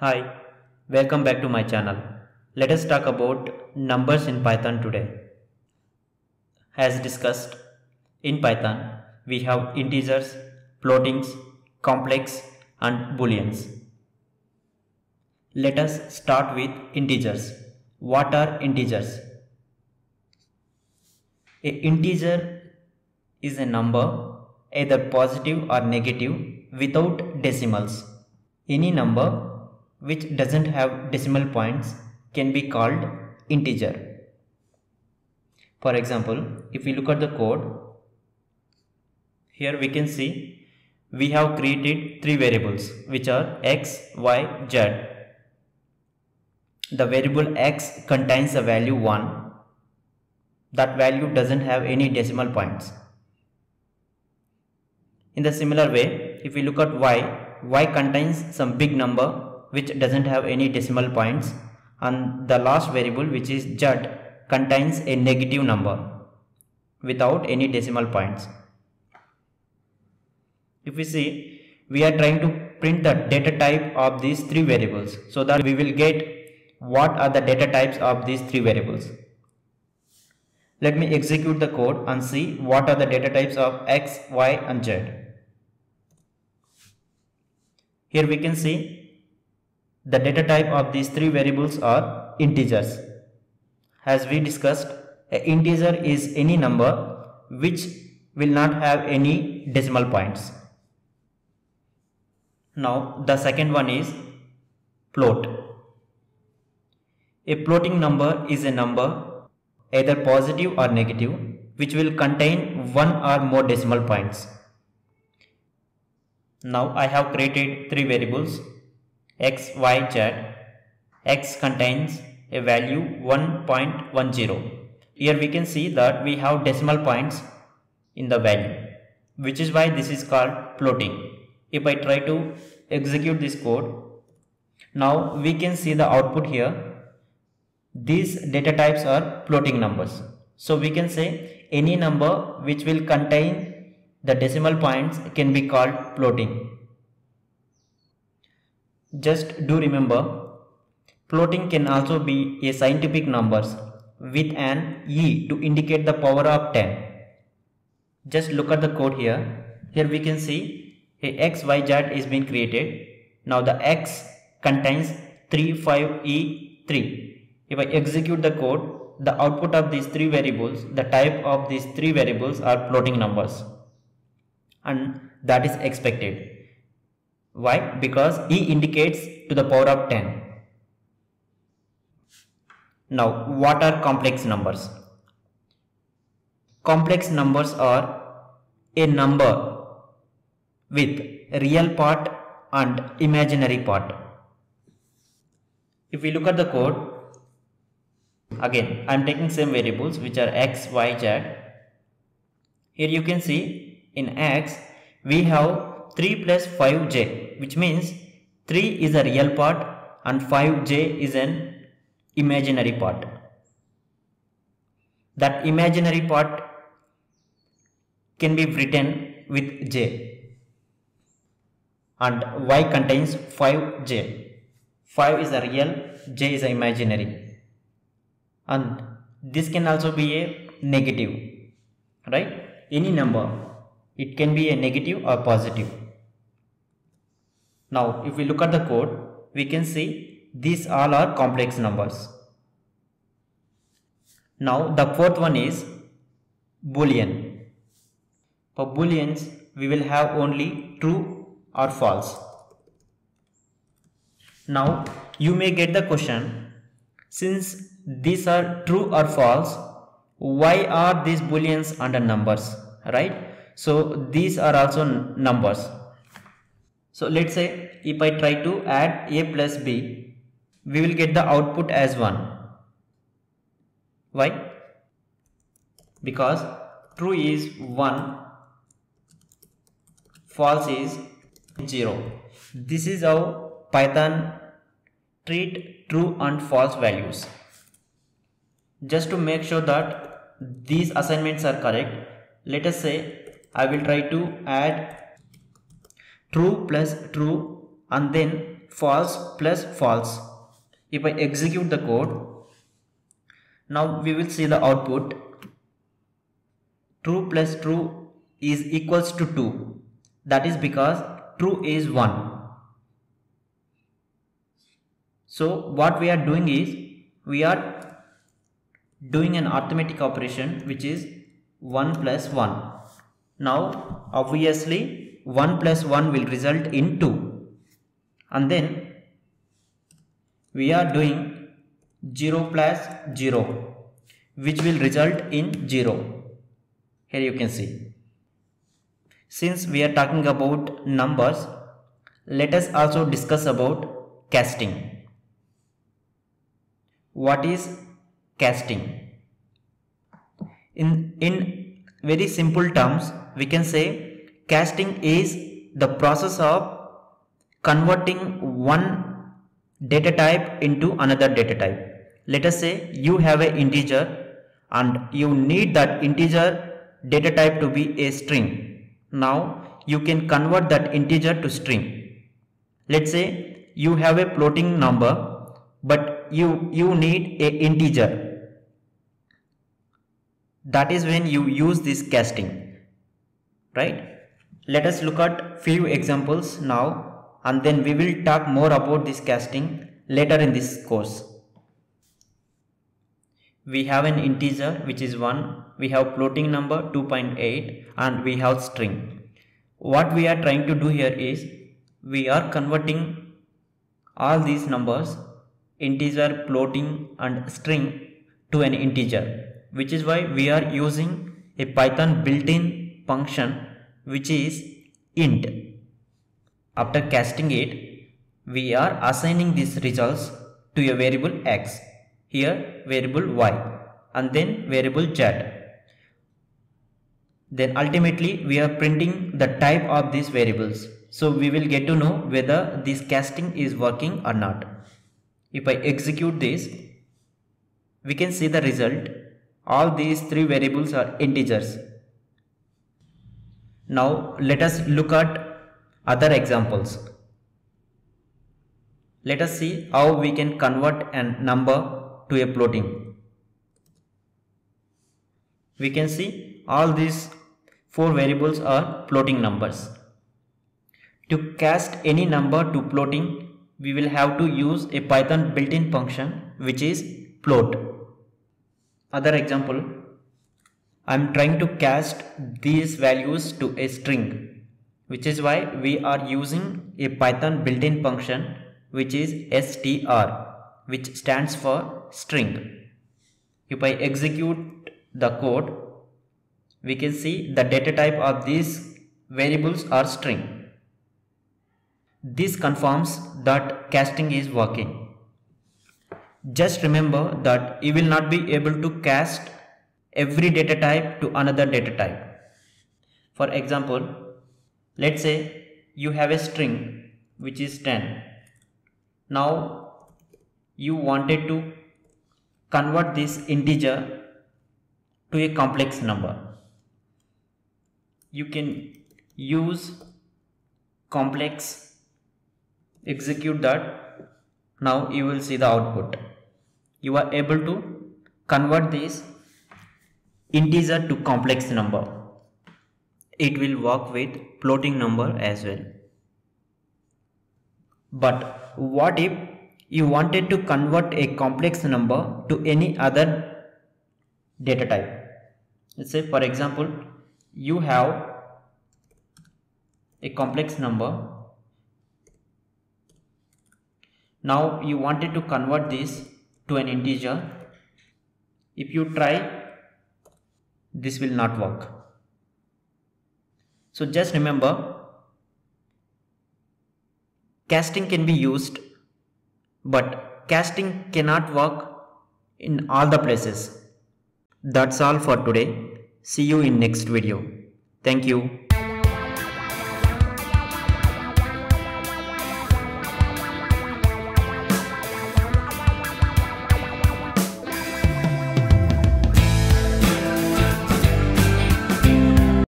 Hi, welcome back to my channel. Let us talk about numbers in Python today. As discussed, in Python, we have integers, floatings, complex and booleans. Let us start with integers. What are integers? An integer is a number either positive or negative without decimals. Any number which doesn't have decimal points can be called integer. For example, if we look at the code, here we can see we have created three variables which are x, y, z. The variable x contains the value 1. That value doesn't have any decimal points. In the similar way, if we look at y contains some big number which doesn't have any decimal points, and the last variable, which is z, contains a negative number without any decimal points. If we see, we are trying to print the data type of these three variables so that we will get what are the data types of these three variables. Let me execute the code and see what are the data types of x, y and z. Here we can see the data type of these three variables are integers. As we discussed, an integer is any number which will not have any decimal points. Now the second one is float. A floating number is a number either positive or negative which will contain one or more decimal points. Now I have created three variables x, y, z. X contains a value 1.10. Here we can see that we have decimal points in the value, which is why this is called floating. If I try to execute this code, now we can see the output here. These data types are floating numbers. So we can say any number which will contain the decimal points can be called floating. Just do remember, floating can also be a scientific numbers with an e to indicate the power of 10. Just look at the code here. Here we can see a x, y, z is being created. Now the x contains 3, 5, e, 3. If I execute the code, the output of these three variables, the type of these three variables are floating numbers, and that is expected. Why? Because e indicates to the power of 10. Now, what are complex numbers? Complex numbers are a number with real part and imaginary part. If we look at the code, again I am taking same variables which are x, y, z. Here you can see in x we have 3 plus 5j, which means 3 is a real part and 5j is an imaginary part. That imaginary part can be written with j, and y contains 5j. 5 is a real, j is an imaginary, and this can also be a negative, right? Any number. It can be a negative or positive. Now if we look at the code, we can see these all are complex numbers. Now the fourth one is boolean. For booleans, we will have only true or false. Now you may get the question, since these are true or false, why are these booleans under numbers, right? So these are also numbers. So let's say if I try to add a plus b, we will get the output as 1. Why? Because true is 1, false is 0. This is how Python treats true and false values. Just to make sure that these assignments are correct, let us say I will try to add true plus true and then false plus false. If I execute the code, now we will see the output. True plus true is equals to 2. That is because true is 1. So what we are doing is, we are doing an arithmetic operation, which is 1 plus 1. Now obviously 1 plus 1 will result in 2. And then we are doing 0 plus 0, which will result in 0. Here you can see. Since we are talking about numbers, let us also discuss about casting. What is casting? In very simple terms, we can say casting is the process of converting one data type into another data type. Let us say you have an integer and you need that integer data type to be a string. Now you can convert that integer to string. Let's say you have a floating number, but you need a integer. That is when you use this casting, right? Let us look at few examples now, and then we will talk more about this casting later in this course. We have an integer, which is 1. We have floating number 2.8, and we have string. What we are trying to do here is, we are converting all these numbers, integer, floating and string, to an integer, which is why we are using a Python built-in function, which is int. After casting it, we are assigning these results to a variable x, here variable y, and then variable z. Then ultimately we are printing the type of these variables. So we will get to know whether this casting is working or not. If I execute this, we can see the result. All these three variables are integers. Now let us look at other examples. Let us see how we can convert a number to a floating. We can see all these four variables are floating numbers. To cast any number to floating, we will have to use a Python built-in function, which is float. Other example, I am trying to cast these values to a string, which is why we are using a Python built-in function, which is str, which stands for string. If I execute the code, we can see the data type of these variables are string. This confirms that casting is working. Just remember that you will not be able to cast every data type to another data type. For example, let's say you have a string which is 10. Now you wanted to convert this integer to a complex number. You can use complex, execute that. Now you will see the output. You are able to convert this integer to complex number. It will work with floating number as well. But what if you wanted to convert a complex number to any other data type? Let's say, for example, you have a complex number. Now you wanted to convert this to an integer. If you try, this will not work. So just remember, casting can be used, but casting cannot work in all the places. That's all for today. See you in next video. Thank you.